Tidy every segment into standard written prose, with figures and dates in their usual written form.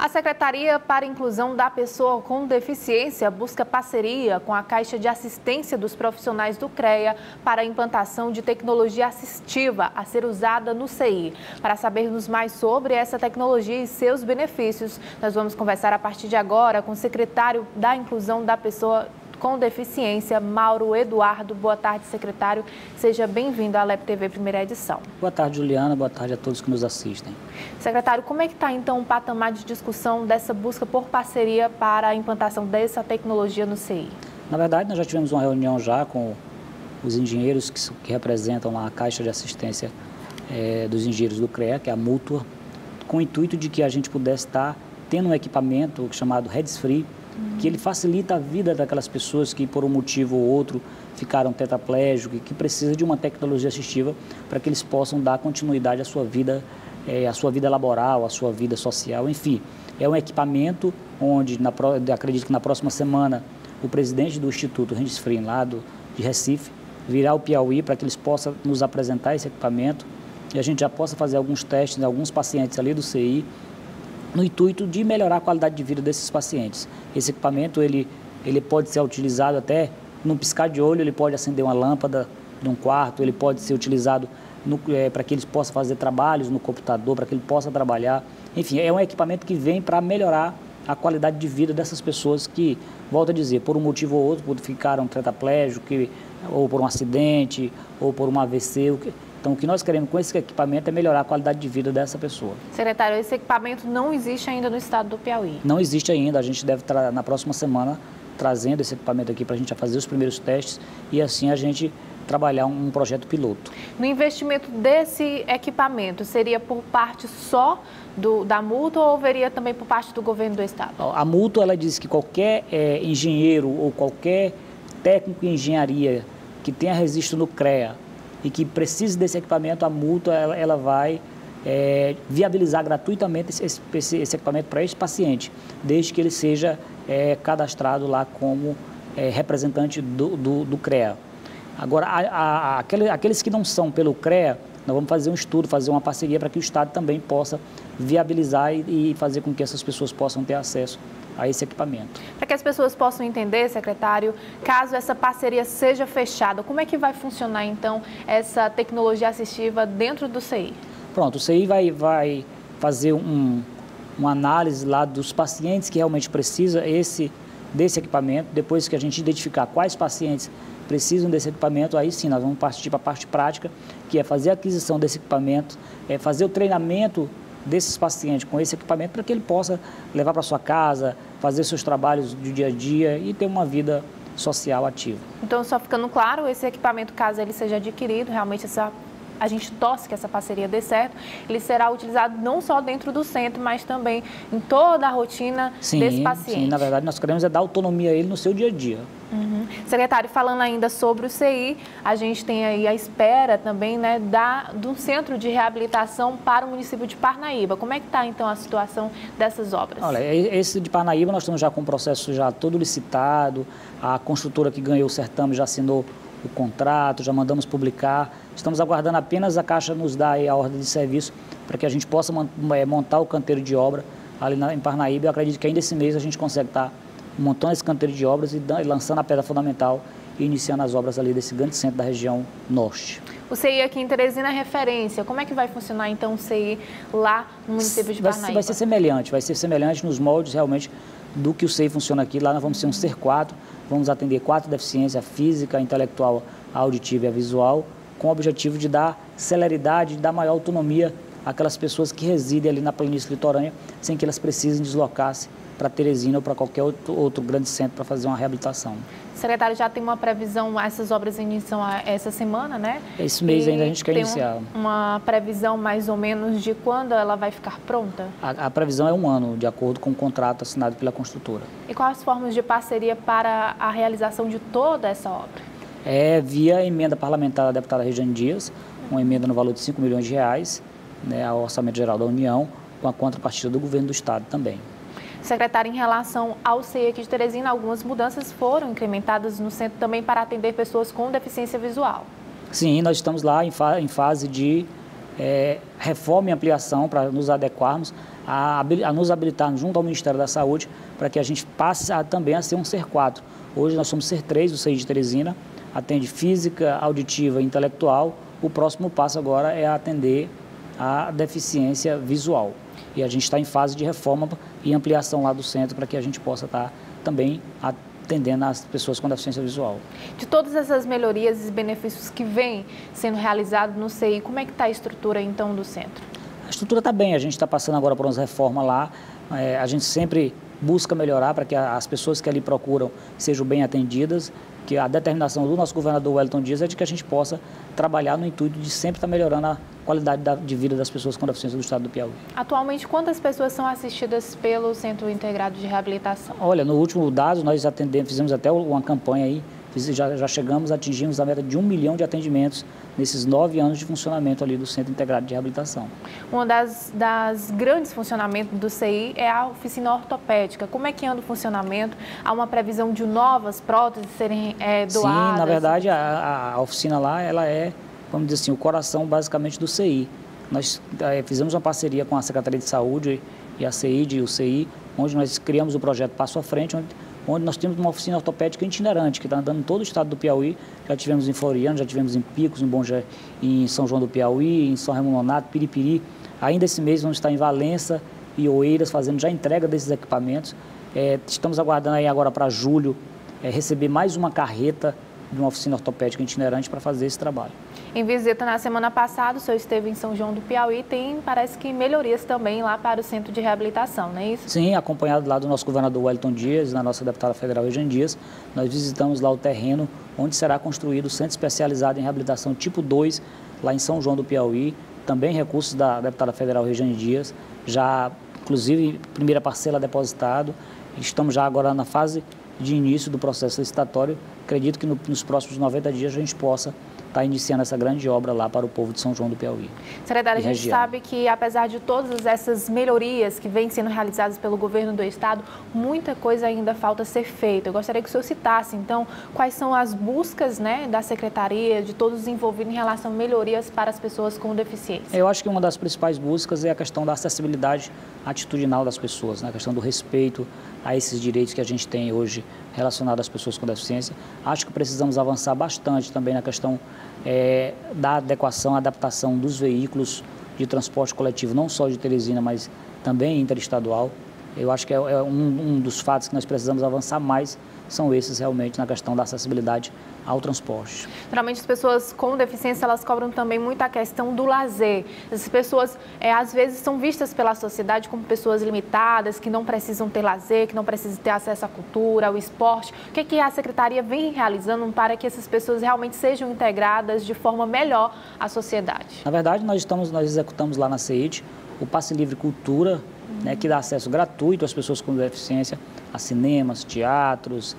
A Secretaria para a Inclusão da Pessoa com Deficiência busca parceria com a Caixa de Assistência dos Profissionais do CREA para a implantação de tecnologia assistiva a ser usada no CI. Para sabermos mais sobre essa tecnologia e seus benefícios, nós vamos conversar a partir de agora com o secretário da Inclusão da Pessoa com Deficiência, Mauro Eduardo. Boa tarde, secretário. Seja bem-vindo à Alepi TV, primeira edição. Boa tarde, Juliana. Boa tarde a todos que nos assistem. Secretário, como é que está, então, o patamar de discussão dessa busca por parceria para a implantação dessa tecnologia no CI? Na verdade, nós já tivemos uma reunião já com os engenheiros que representam a Caixa de Assistência dos Engenheiros do CREA, que é a mútua, com o intuito de que a gente pudesse estar tendo um equipamento chamado Redes Free, que ele facilita a vida daquelas pessoas que, por um motivo ou outro, ficaram tetraplégicos e que precisam de uma tecnologia assistiva para que eles possam dar continuidade à sua vida laboral, à sua vida social, enfim. É um equipamento onde, acredito que na próxima semana, o presidente do Instituto Hengis Frim, lá de Recife, virá ao Piauí para que eles possam nos apresentar esse equipamento e a gente já possa fazer alguns testes em alguns pacientes ali do CI, no intuito de melhorar a qualidade de vida desses pacientes. Esse equipamento, ele pode ser utilizado até num piscar de olho, ele pode acender uma lâmpada de um quarto, ele pode ser utilizado para que eles possam fazer trabalhos no computador, para que ele possa trabalhar. Enfim, é um equipamento que vem para melhorar a qualidade de vida dessas pessoas que, volto a dizer, por um motivo ou outro, ficaram tetraplégicos, ou por um acidente, ou por um AVC, então, o que nós queremos com esse equipamento é melhorar a qualidade de vida dessa pessoa. Secretário, esse equipamento não existe ainda no estado do Piauí? Não existe ainda. A gente deve, na próxima semana, trazendo esse equipamento aqui para a gente fazer os primeiros testes e assim a gente trabalhar um projeto piloto. No investimento desse equipamento, seria por parte só da multa ou haveria também por parte do governo do estado? A multa, ela diz que qualquer engenheiro ou qualquer técnico em engenharia que tenha registro no CREA e que precise desse equipamento, a multa ela vai viabilizar gratuitamente esse equipamento para esse paciente, desde que ele seja cadastrado lá como representante do CREA. Agora, aqueles que não são pelo CREA, nós vamos fazer um estudo, fazer uma parceria para que o Estado também possa viabilizar e fazer com que essas pessoas possam ter acesso a esse equipamento. Para que as pessoas possam entender, secretário, caso essa parceria seja fechada, como é que vai funcionar, então, essa tecnologia assistiva dentro do CI? Pronto, o CI vai fazer uma análise lá dos pacientes que realmente precisam desse equipamento. Depois que a gente identificar quais pacientes precisam desse equipamento, aí sim nós vamos partir para a parte prática, que é fazer a aquisição desse equipamento, fazer o treinamento desses pacientes com esse equipamento para que ele possa levar para sua casa, fazer seus trabalhos do dia a dia e ter uma vida social ativa. Então, só ficando claro, esse equipamento, caso ele seja adquirido, realmente a gente torce que essa parceria dê certo, ele será utilizado não só dentro do centro, mas também em toda a rotina desse paciente. Sim, na verdade, nós queremos dar autonomia a ele no seu dia a dia. Uhum. Secretário, falando ainda sobre o CI, a gente tem aí a espera também, né, de um centro de reabilitação para o município de Parnaíba. Como é que está, então, a situação dessas obras? Olha, esse de Parnaíba nós estamos já com o processo já todo licitado, a construtora que ganhou o certame já assinou o contrato, já mandamos publicar, estamos aguardando apenas a Caixa nos dar aí a ordem de serviço para que a gente possa montar o canteiro de obra ali em Parnaíba. Eu acredito que ainda esse mês a gente consegue estar montando esse canteiro de obras e lançando a pedra fundamental e iniciando as obras ali desse grande centro da região norte. O CI aqui em Teresina é referência. Como é que vai funcionar, então, o CI lá no município de Parnaíba? Vai ser semelhante nos moldes realmente do que o CI funciona aqui. Lá nós vamos ser um CER4, vamos atender 4 deficiências: a física, a intelectual, a auditiva e a visual, com o objetivo de dar celeridade, de dar maior autonomia àquelas pessoas que residem ali na planície litorânea, sem que elas precisem deslocar-se para Teresina ou para qualquer outro grande centro para fazer uma reabilitação. Secretário, já tem uma previsão, essas obras iniciam essa semana, né? Esse mês ainda a gente quer iniciar. Uma previsão mais ou menos de quando ela vai ficar pronta? A previsão é um ano, de acordo com o contrato assinado pela construtora. E quais as formas de parceria para a realização de toda essa obra? É via emenda parlamentar da deputada Regiane Dias, uma emenda no valor de R$5 milhões, né, ao Orçamento Geral da União, com a contrapartida do governo do Estado também. Secretário, em relação ao CEI aqui de Teresina, algumas mudanças foram incrementadas no centro também para atender pessoas com deficiência visual. Sim, nós estamos lá em fase de reforma e ampliação para nos adequarmos, a nos habilitarmos junto ao Ministério da Saúde para que a gente passe também a ser um CER4. Hoje nós somos CER3, o SEIT de Teresina, atende física, auditiva e intelectual. O próximo passo agora é atender a deficiência visual. E a gente está em fase de reforma e ampliação lá do centro para que a gente possa estar também atendendo as pessoas com deficiência visual. De todas essas melhorias e benefícios que vêm sendo realizados no CI, como é que está a estrutura então do centro? A estrutura está bem, a gente está passando agora por umas reformas lá, a gente sempre busca melhorar para que as pessoas que ali procuram sejam bem atendidas, que a determinação do nosso governador Wellington Dias é de que a gente possa trabalhar no intuito de sempre estar melhorando a qualidade de vida das pessoas com deficiência do estado do Piauí. Atualmente, quantas pessoas são assistidas pelo Centro Integrado de Reabilitação? Olha, no último dado, nós atendemos, fizemos até uma campanha aí, já chegamos, atingimos a meta de 1 milhão de atendimentos nesses 9 anos de funcionamento ali do Centro Integrado de Reabilitação. Um das grandes funcionamentos do CI é a oficina ortopédica. Como é que anda o funcionamento? Há uma previsão de novas próteses serem doadas? Sim, na verdade, a oficina lá, ela é, vamos dizer assim, o coração basicamente do CI. Nós fizemos uma parceria com a Secretaria de Saúde e a CEID e o CI, onde nós criamos o projeto Passo à Frente, onde nós temos uma oficina ortopédica itinerante, que está andando em todo o estado do Piauí. Já tivemos em Floriano, já tivemos em Picos, em São João do Piauí, em São Raimundo Nonato, Piripiri. Ainda esse mês vamos estar em Valença e Oeiras, fazendo já entrega desses equipamentos. Estamos aguardando aí agora para julho receber mais uma carreta de uma oficina ortopédica itinerante para fazer esse trabalho. Em visita na semana passada, o senhor esteve em São João do Piauí, tem, parece que, melhorias também lá para o centro de reabilitação, não é isso? Sim, acompanhado lá do nosso governador Wellington Dias, da nossa deputada federal Regiane Dias, nós visitamos lá o terreno onde será construído o Centro Especializado em Reabilitação Tipo 2, lá em São João do Piauí, também recursos da deputada federal Regiane Dias, já, inclusive, primeira parcela depositado, estamos já agora na fase de início do processo licitatório. Acredito que nos próximos 90 dias a gente possa estar iniciando essa grande obra lá para o povo de São João do Piauí. Secretário, a gente sabe que, apesar de todas essas melhorias que vêm sendo realizadas pelo governo do estado, muita coisa ainda falta ser feita. Eu gostaria que o senhor citasse, então, quais são as buscas, né, da secretaria, de todos os envolvidos em relação a melhorias para as pessoas com deficiência. Eu acho que uma das principais buscas é a questão da acessibilidade atitudinal das pessoas, né? A questão do respeito a esses direitos que a gente tem hoje relacionado às pessoas com deficiência. Acho que precisamos avançar bastante também na questão da adequação, adaptação dos veículos de transporte coletivo, não só de Teresina, mas também interestadual. Eu acho que um dos fatos que nós precisamos avançar mais são esses realmente na questão da acessibilidade ao transporte. Geralmente as pessoas com deficiência, elas cobram também muito a questão do lazer. Essas pessoas, às vezes, são vistas pela sociedade como pessoas limitadas, que não precisam ter lazer, que não precisam ter acesso à cultura, ao esporte. O que que a Secretaria vem realizando para que essas pessoas realmente sejam integradas de forma melhor à sociedade? Na verdade, nós executamos lá na CEIT o Passe Livre Cultura, né, que dá acesso gratuito às pessoas com deficiência a cinemas, teatros,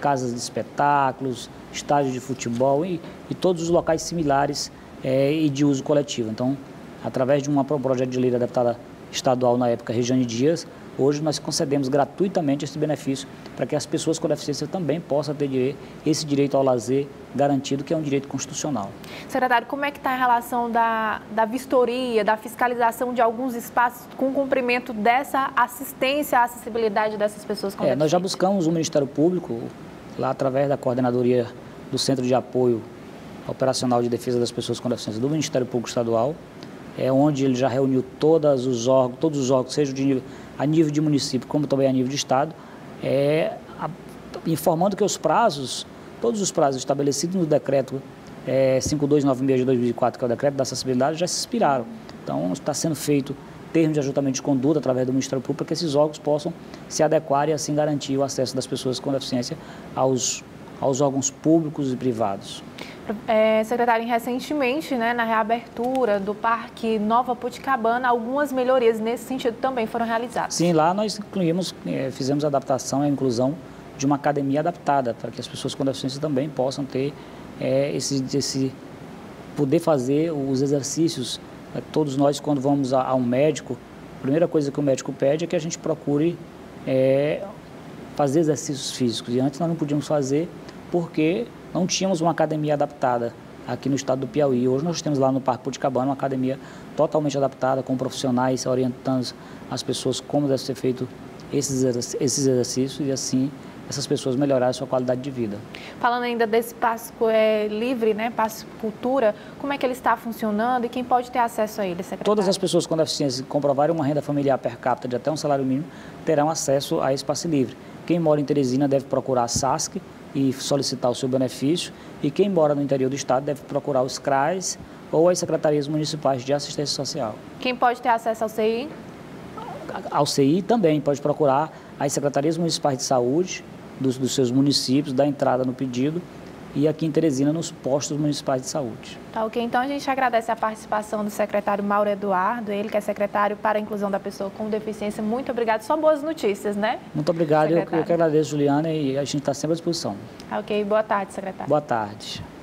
casas de espetáculos, estádios de futebol e todos os locais similares e de uso coletivo. Então, através de um projeto de lei da deputada estadual na época, Regiane Dias, hoje nós concedemos gratuitamente esse benefício para que as pessoas com deficiência também possam ter esse direito ao lazer garantido, que é um direito constitucional. Secretário, como é que está a relação da vistoria, da fiscalização de alguns espaços com cumprimento dessa assistência à acessibilidade dessas pessoas com deficiência? Nós já buscamos o Ministério Público, lá através da coordenadoria do Centro de Apoio Operacional de Defesa das Pessoas com Deficiência do Ministério Público Estadual, onde ele já reuniu todos os órgãos, seja a nível de município como também a nível de estado, informando que todos os prazos estabelecidos no decreto 5296 de 2004, que é o decreto da acessibilidade, já se expiraram. Então, está sendo feito termos de ajustamento de conduta através do Ministério Público para que esses órgãos possam se adequar e assim garantir o acesso das pessoas com deficiência aos órgãos públicos e privados. Secretário, recentemente, né, na reabertura do Parque Nova Puticabana, algumas melhorias nesse sentido também foram realizadas. Sim, lá nós fizemos a adaptação e a inclusão de uma academia adaptada, para que as pessoas com deficiência também possam ter poder fazer os exercícios. Todos nós, quando vamos a um médico, a primeira coisa que o médico pede é que a gente procure fazer exercícios físicos. E antes nós não podíamos fazer porque não tínhamos uma academia adaptada. aqui no estado do Piauí. Hoje nós temos lá no Parque Puticabana uma academia totalmente adaptada, com profissionais orientando as pessoas como deve ser feito esses exercícios e assim essas pessoas melhorarem a sua qualidade de vida. Falando ainda desse Passe Livre, né, Passe Cultura, como é que ele está funcionando e quem pode ter acesso a ele, secretário? Todas as pessoas com deficiência que comprovarem uma renda familiar per capita de até um salário mínimo terão acesso a esse Passe Livre. Quem mora em Teresina deve procurar a SASC e solicitar o seu benefício, e quem mora no interior do estado deve procurar os CRAS ou as secretarias municipais de assistência social. Quem pode ter acesso ao CI? Ao CI também pode procurar as secretarias municipais de saúde dos seus municípios, da entrada no pedido, e aqui em Teresina, nos postos municipais de saúde. Tá, ok. Então, a gente agradece a participação do secretário Mauro Eduardo, ele que é secretário para a inclusão da pessoa com deficiência. Muito obrigado. Só boas notícias, né? Muito obrigado. Eu que agradeço, Juliana, e a gente está sempre à disposição. Tá, ok. Boa tarde, secretário. Boa tarde.